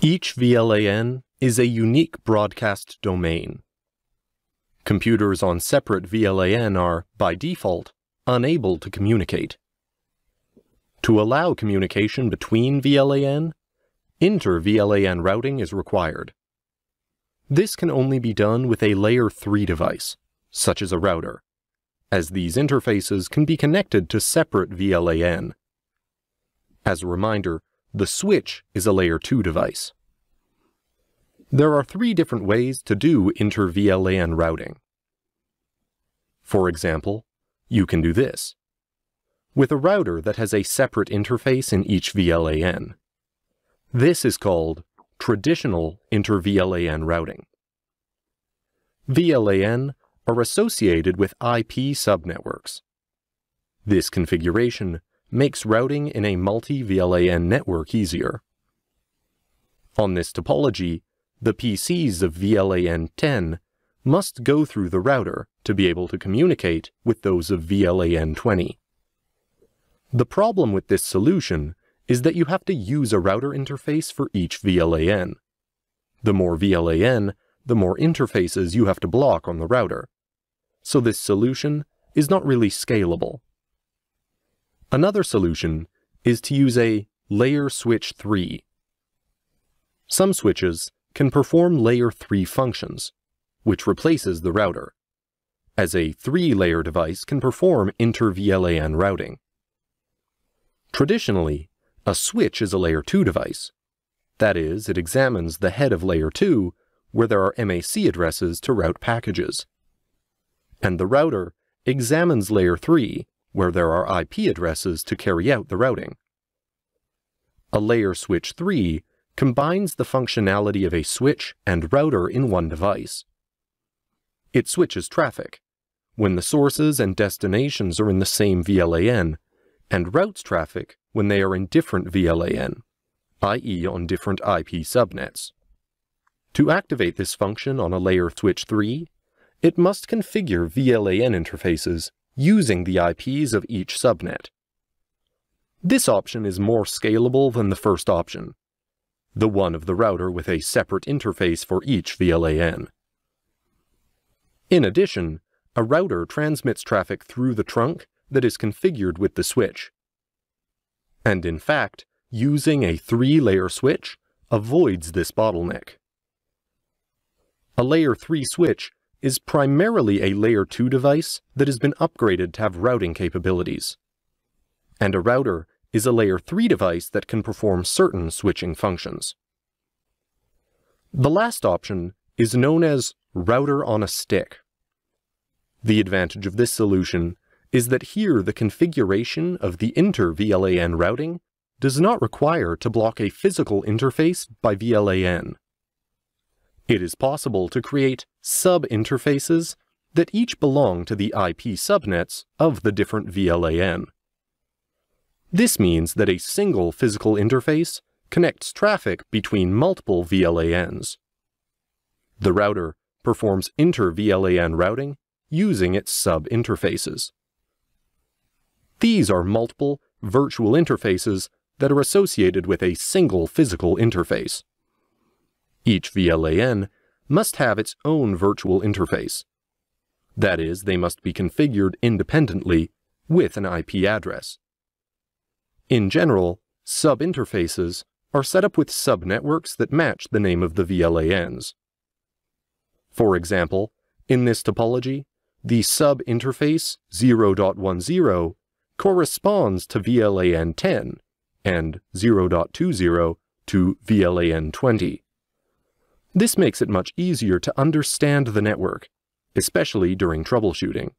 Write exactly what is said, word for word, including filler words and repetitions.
Each V LAN is a unique broadcast domain. Computers on separate V LAN are, by default, unable to communicate. To allow communication between V LAN, inter V LAN routing is required. This can only be done with a layer three device, such as a router, as these interfaces can be connected to separate V LAN. As a reminder, the switch is a layer two device. There are three different ways to do inter V LAN routing. For example, you can do this with a router that has a separate interface in each V LAN. This is called traditional inter V LAN routing. V LAN are associated with I P subnetworks. This configuration makes routing in a multi V LAN network easier. On this topology, the P Cs of V LAN ten must go through the router to be able to communicate with those of V LAN twenty. The problem with this solution is that you have to use a router interface for each V LAN. The more V LAN, the more interfaces you have to block on the router. So this solution is not really scalable. Another solution is to use a layer switch three. Some switches can perform layer three functions, which replaces the router, as a three layer device can perform inter V LAN routing. Traditionally, a switch is a layer two device. That is, it examines the head of layer two, where there are M A C addresses to route packages. And the router examines layer three, where there are I P addresses to carry out the routing. A layer switch three combines the functionality of a switch and router in one device. It switches traffic when the sources and destinations are in the same V LAN, and routes traffic when they are in different V LAN, that is on different I P subnets. To activate this function on a layer switch three, it must configure V LAN interfaces using the I Ps of each subnet. This option is more scalable than the first option, the one of the router with a separate interface for each V LAN. In addition, a router transmits traffic through the trunk that is configured with the switch. And in fact, using a three layer switch avoids this bottleneck. A layer three switch is primarily a layer two device that has been upgraded to have routing capabilities. And a router is a layer three device that can perform certain switching functions. The last option is known as router on a stick. The advantage of this solution is that here the configuration of the inter V LAN routing does not require to block a physical interface by V LAN. It is possible to create sub-interfaces that each belong to the I P subnets of the different V LAN. This means that a single physical interface connects traffic between multiple V LANs. The router performs inter V LAN routing using its sub-interfaces. These are multiple virtual interfaces that are associated with a single physical interface. Each V LAN must have its own virtual interface. That is, they must be configured independently with an I P address. In general, sub-interfaces are set up with subnetworks that match the name of the V LANs. For example, in this topology, the sub-interface zero dot ten corresponds to V LAN ten and zero dot twenty to V LAN twenty. This makes it much easier to understand the network, especially during troubleshooting.